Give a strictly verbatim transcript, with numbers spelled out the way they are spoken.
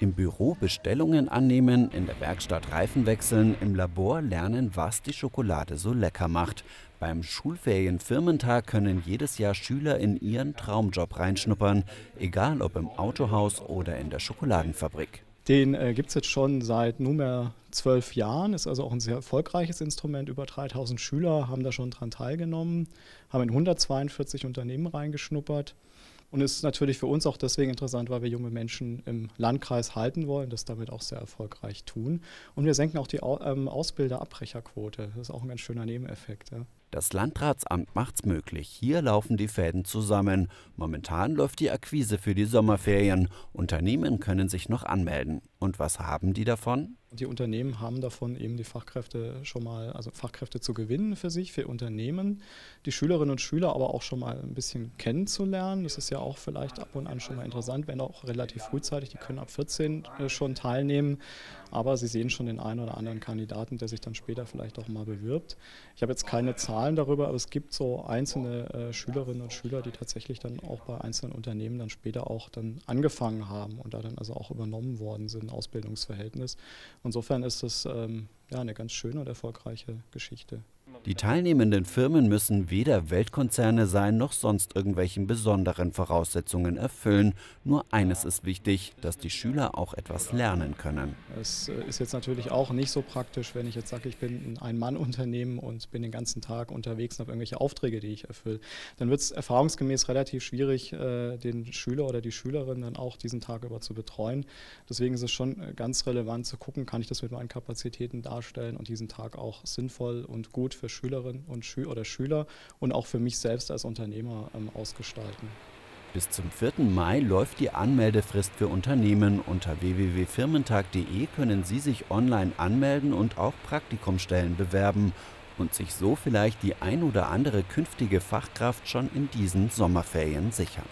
Im Büro Bestellungen annehmen, in der Werkstatt Reifen wechseln, im Labor lernen, was die Schokolade so lecker macht. Beim Schulferien-Firmentag können jedes Jahr Schüler in ihren Traumjob reinschnuppern, egal ob im Autohaus oder in der Schokoladenfabrik. Den äh, gibt es jetzt schon seit nunmehr zwölf Jahren, ist also auch ein sehr erfolgreiches Instrument. Über dreitausend Schüler haben da schon dran teilgenommen, haben in hundertzweiundvierzig Unternehmen reingeschnuppert. Und ist natürlich für uns auch deswegen interessant, weil wir junge Menschen im Landkreis halten wollen, das damit auch sehr erfolgreich tun. Und wir senken auch die Ausbilder-Abbrecherquote. Das ist auch ein ganz schöner Nebeneffekt. Ja. Das Landratsamt macht's möglich. Hier laufen die Fäden zusammen. Momentan läuft die Akquise für die Sommerferien. Unternehmen können sich noch anmelden. Und was haben die davon? Die Unternehmen haben davon eben die Fachkräfte schon mal, also Fachkräfte zu gewinnen für sich, für Unternehmen, die Schülerinnen und Schüler aber auch schon mal ein bisschen kennenzulernen. Das ist ja auch vielleicht ab und an schon mal interessant, wenn auch relativ frühzeitig. Die können ab vierzehn schon teilnehmen, aber sie sehen schon den einen oder anderen Kandidaten, der sich dann später vielleicht auch mal bewirbt. Ich habe jetzt keine Zahlen darüber, aber es gibt so einzelne Schülerinnen und Schüler, die tatsächlich dann auch bei einzelnen Unternehmen dann später auch dann angefangen haben und da dann also auch übernommen worden sind, Ausbildungsverhältnis. Insofern ist das ähm, ja, eine ganz schöne und erfolgreiche Geschichte. Die teilnehmenden Firmen müssen weder Weltkonzerne sein noch sonst irgendwelchen besonderen Voraussetzungen erfüllen. Nur eines ist wichtig, dass die Schüler auch etwas lernen können. Es ist jetzt natürlich auch nicht so praktisch, wenn ich jetzt sage, ich bin ein Ein-Mann-Unternehmen und bin den ganzen Tag unterwegs und habe irgendwelche Aufträge, die ich erfülle. Dann wird es erfahrungsgemäß relativ schwierig, den Schüler oder die Schülerin dann auch diesen Tag über zu betreuen. Deswegen ist es schon ganz relevant zu gucken, kann ich das mit meinen Kapazitäten darstellen und diesen Tag auch sinnvoll und gut für Schülerinnen und Schü oder Schüler und auch für mich selbst als Unternehmer ähm, ausgestalten. Bis zum vierten Mai läuft die Anmeldefrist für Unternehmen. Unter w w w punkt firmentag punkt de können Sie sich online anmelden und auch Praktikumsstellen bewerben und sich so vielleicht die ein oder andere künftige Fachkraft schon in diesen Sommerferien sichern.